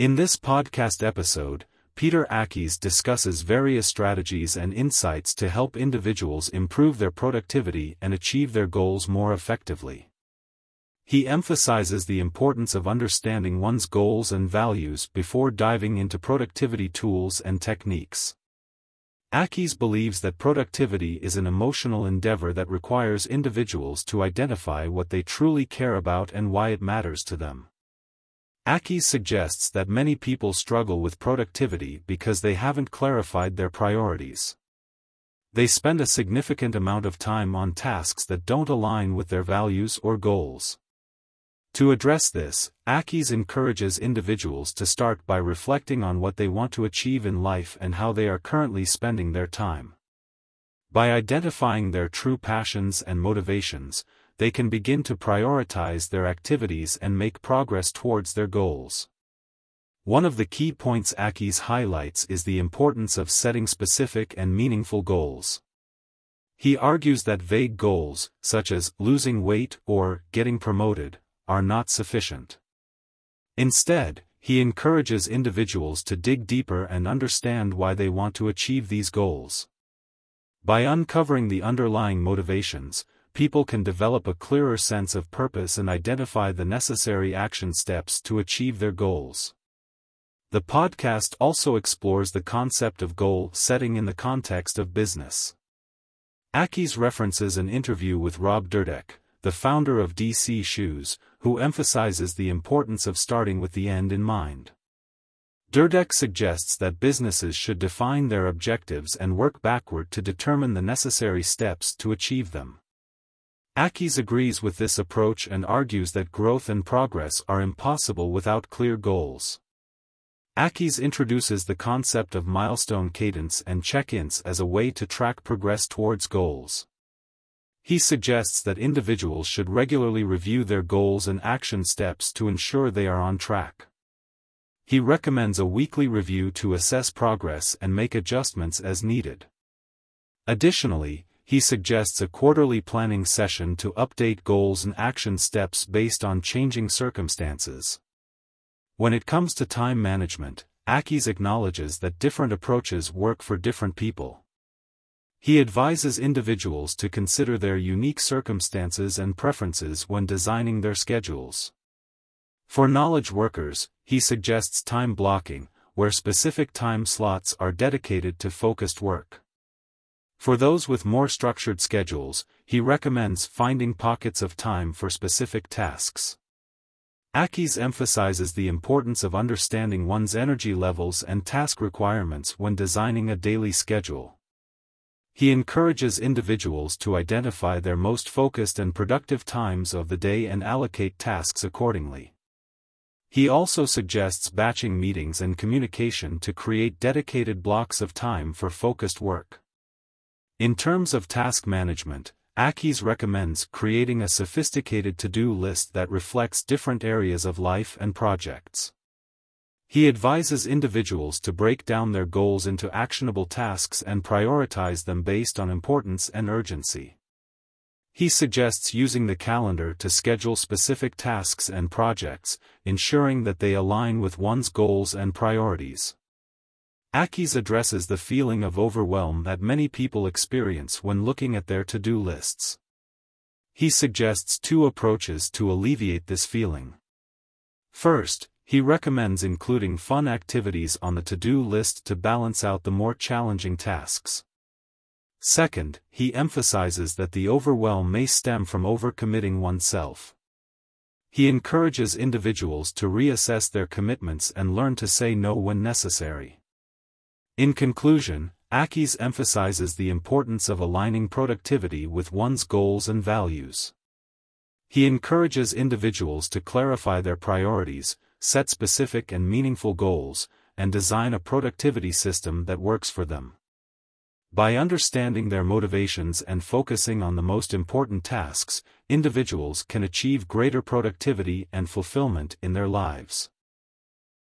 In this podcast episode, Peter Akkies discusses various strategies and insights to help individuals improve their productivity and achieve their goals more effectively. He emphasizes the importance of understanding one's goals and values before diving into productivity tools and techniques. Akkies believes that productivity is an emotional endeavor that requires individuals to identify what they truly care about and why it matters to them. Akkies suggests that many people struggle with productivity because they haven't clarified their priorities. They spend a significant amount of time on tasks that don't align with their values or goals. To address this, Akkies encourages individuals to start by reflecting on what they want to achieve in life and how they are currently spending their time. By identifying their true passions and motivations, they can begin to prioritize their activities and make progress towards their goals. One of the key points Akkies highlights is the importance of setting specific and meaningful goals. He argues that vague goals, such as losing weight or getting promoted, are not sufficient. Instead, he encourages individuals to dig deeper and understand why they want to achieve these goals. By uncovering the underlying motivations, people can develop a clearer sense of purpose and identify the necessary action steps to achieve their goals. The podcast also explores the concept of goal setting in the context of business. Akkies references an interview with Rob Durdek, the founder of DC Shoes, who emphasizes the importance of starting with the end in mind. Durdek suggests that businesses should define their objectives and work backward to determine the necessary steps to achieve them. Akkies agrees with this approach and argues that growth and progress are impossible without clear goals. Akkies introduces the concept of milestone cadence and check-ins as a way to track progress towards goals. He suggests that individuals should regularly review their goals and action steps to ensure they are on track. He recommends a weekly review to assess progress and make adjustments as needed. Additionally, he suggests a quarterly planning session to update goals and action steps based on changing circumstances. When it comes to time management, Akkies acknowledges that different approaches work for different people. He advises individuals to consider their unique circumstances and preferences when designing their schedules. For knowledge workers, he suggests time blocking, where specific time slots are dedicated to focused work. For those with more structured schedules, he recommends finding pockets of time for specific tasks. Akkies emphasizes the importance of understanding one's energy levels and task requirements when designing a daily schedule. He encourages individuals to identify their most focused and productive times of the day and allocate tasks accordingly. He also suggests batching meetings and communication to create dedicated blocks of time for focused work. In terms of task management, Akkies recommends creating a sophisticated to-do list that reflects different areas of life and projects. He advises individuals to break down their goals into actionable tasks and prioritize them based on importance and urgency. He suggests using the calendar to schedule specific tasks and projects, ensuring that they align with one's goals and priorities. Akkies addresses the feeling of overwhelm that many people experience when looking at their to-do lists. He suggests two approaches to alleviate this feeling. First, he recommends including fun activities on the to-do list to balance out the more challenging tasks. Second, he emphasizes that the overwhelm may stem from overcommitting oneself. He encourages individuals to reassess their commitments and learn to say no when necessary. In conclusion, Akkies emphasizes the importance of aligning productivity with one's goals and values. He encourages individuals to clarify their priorities, set specific and meaningful goals, and design a productivity system that works for them. By understanding their motivations and focusing on the most important tasks, individuals can achieve greater productivity and fulfillment in their lives.